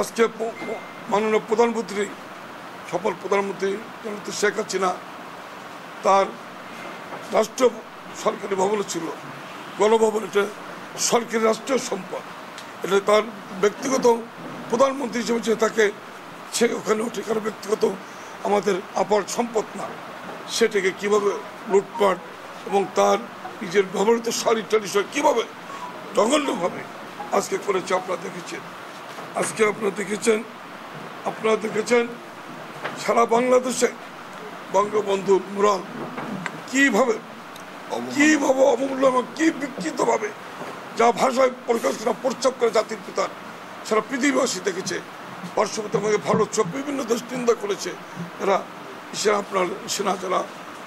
আজকে মাননীয় প্রধানমন্ত্রী, সফল প্রধানমন্ত্রী জননেত্রী শেখ হাসিনা তার রাষ্ট্র সরকারি ভবনে ছিল, গণভবন। এটা সরকারি রাষ্ট্রীয় সম্পদ, এটা তার ব্যক্তিগত প্রধানমন্ত্রী হিসেবে যে তাকে সে ওখানে ওঠে, কারণ ব্যক্তিগত আমাদের আপার সম্পদ না। সেটাকে কীভাবে লুটপাট এবং তার নিজের ব্যবহৃত শাড়ি টাড়ি সব কীভাবে জঘন্যভাবে আজকে করেছে আপনারা দেখেছেন। আজকে আপনারা দেখেছেন সারা বাংলাদেশে বঙ্গবন্ধু মুরাল কীভাবে অমূল্য এবং কী বিকৃতভাবে, যা ভাষায় প্রকাশ করা প্রচ্ছাপ করে জাতির পিতার সারা পৃথিবীবাসী দেখেছে। পার্শ্ববর্তী আমাদের ভারত সব বিভিন্ন দেশ নিন্দা করেছে, এরা আপনার সেনা যারা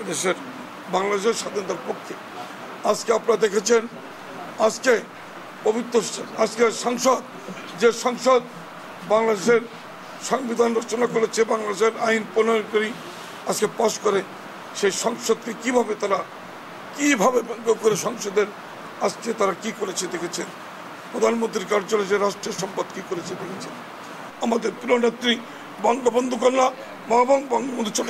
দেশের বাংলাদেশের স্বাধীনতার পক্ষে। আজকে আপনারা দেখেছেন আজকে পবিত্র আজকে সংসদ, যে সংসদ বাংলাদেশের সংবিধান রচনা করেছে, বাংলাদেশের আইন প্রণয়ন করি আজকে পাশ করে, সেই সংসদকে কীভাবে তারা কীভাবে ভঙ্গ করে সংসদের আজকে তারা কি করেছে দেখেছেন। প্রধানমন্ত্রীর কার্যালয়ে যে রাষ্ট্রের সম্পদ কী করেছে দেখেছেন। আমাদের প্রিয় নেত্রী বঙ্গবন্ধু কন্যা বঙ্গবন্ধু ছোট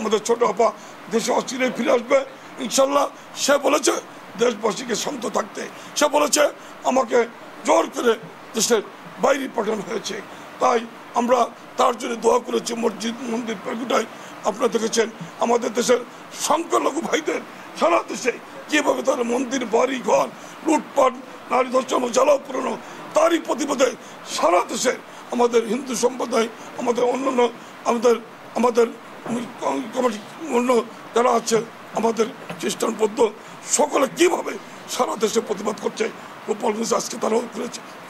আমাদের ছোট আপা দেশে অচিরে ফিরে আসবে ইনশাল্লাহ। সে বলেছে দেশবাসীকে শান্ত থাকতে, সে বলেছে আমাকে জোর করে দেশের বাইরে পাঠানো হয়েছে, তাই আমরা তার জন্য দোয়া করেছি। মসজিদ মন্দির পেগুটাই আপনারা দেখেছেন আমাদের দেশের সংখ্যালঘু ভাইদের সারা দেশে কীভাবে তারা মন্দির বাড়ি ঘর লুটপাট নারী ধর্ষণ জ্বালাও পুরনো, তারই প্রতিবাদে সারা দেশে আমাদের হিন্দু সম্প্রদায় আমাদের অন্যান্য আমাদের আমাদের অন্য যারা আছে আমাদের খ্রিস্টান বৌদ্ধ সকলে কীভাবে সারা দেশে প্রতিবাদ করছে। গোপালগঞ্জ আজকে তারাও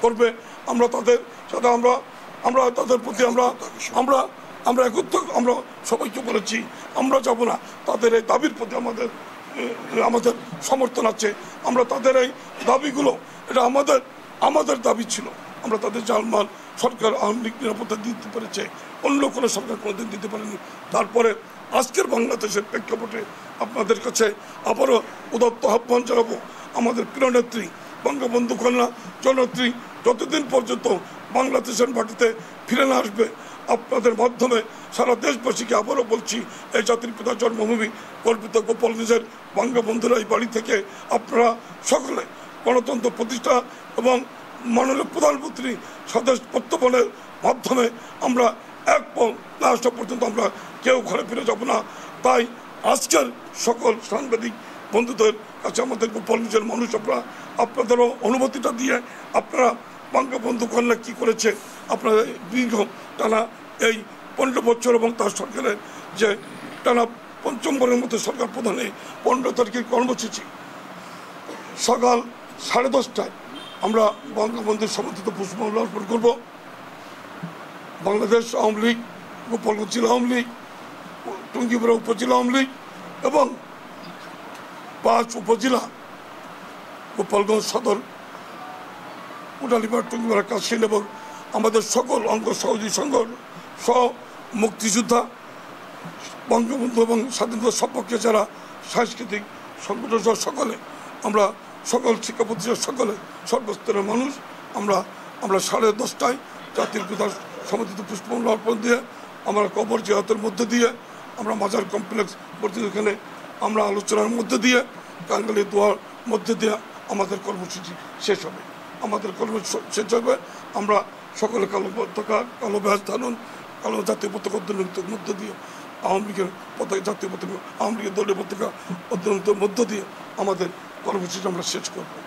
করবে। আমরা তাদের সাথে আমরা আমরা তাদের প্রতি আমরা আমরা আমরা একত্র আমরা সবাইকে বলেছি আমরা যাব না। তাদের এই দাবির প্রতি আমাদের আমাদের সমর্থন আছে। আমরা তাদের এই দাবিগুলো, এটা আমাদের আমাদের দাবি ছিল। আমরা তাদের জানমাল সরকার আওয়ামী লীগ নিরাপত্তা দিতে পেরেছে, অন্য কোনো সরকার কোনোদিন দিতে পারেনি। তারপরে আজকের বাংলাদেশের প্রেক্ষাপটে আপনাদের কাছে আবারও উদাত্ত আহ্বান জানাবো, আমাদের প্রিয় নেত্রী বঙ্গবন্ধু কন্যা জননেত্রী যতদিন পর্যন্ত বাংলাদেশের মাটিতে ফিরে না আসবে, আপনাদের মাধ্যমে সারা দেশবাসীকে আবারও বলছি, এই জাতির পিতা জন্মভূমি কল্পিত গোপালগঞ্জের বঙ্গবন্ধুরা এই বাড়ি থেকে আপনারা সকলে গণতন্ত্র প্রতিষ্ঠা এবং মাননীয় প্রধানমন্ত্রী স্বদেশ প্রত্যাবর্তনের মাধ্যমে আমরা এক রাষ্ট্র পর্যন্ত আমরা কেউ ঘরে ফিরে যাব না। তাই আজকের সকল সাংবাদিক বন্ধুদের কাছে আমাদের গোপালগঞ্জের মানুষ আপনারা আপনাদেরও অনুমতিটা দিয়ে আপনারা বঙ্গবন্ধু কন্যা কী করেছে আপনারা দীর্ঘ টানা এই 15 বছর এবং তার সরকারের যে টানা পঞ্চমবারের মতো সরকার প্রধানে 15 তারিখের কর্মসূচি সকাল 10:30টায় আমরা বঙ্গবন্ধুর সমর্থিত পুষ্পমাল্য অর্পণ করব। বাংলাদেশ আওয়ামী লীগ, গোপালগঞ্জ জেলা আওয়ামী লীগ, টুঙ্গিপুরা উপজেলা আওয়ামী লীগ এবং 5 উপজেলা গোপালগঞ্জ সদর কোটালীপাড় টুঙ্গিপুরা কাশিল এবং আমাদের সকল অঙ্গ সহযোগী সংগঠন সহ মুক্তিযোদ্ধা বঙ্গবন্ধু এবং স্বাধীনতা সপক্ষে যারা সাংস্কৃতিক সংগঠন সহ সকলে আমরা সকল শিক্ষা প্রতিষ্ঠান সকলে সর্বস্তরের মানুষ আমরা আমরা 10:30টায় জাতির পিতার সমর্থিত পুষ্পমাল্য অর্পণ দিয়ে আমরা কবর জিয়ারতের মধ্যে দিয়ে আমরা মাজার কমপ্লেক্স প্রতিষ্ঠানে আমরা আলোচনার মধ্যে দিয়ে কাঙ্গালি দোয়ার মধ্যে দিয়ে আমাদের কর্মসূচি শেষ হবে। আমাদের কর্মসূচি শেষ হবে আমরা সকলে কালো পতাকা কালো ব্যাজ ধারণ কালো জাতীয় পতাকা উদ্যোগের মধ্য দিয়ে আওয়ামী লীগের পতাকা জাতীয় পতাকা আওয়ামী লীগের দলীয় পতাকা উদ্যোগের মধ্য দিয়ে আমাদের কর্মসূচি আমরা শেষ করব।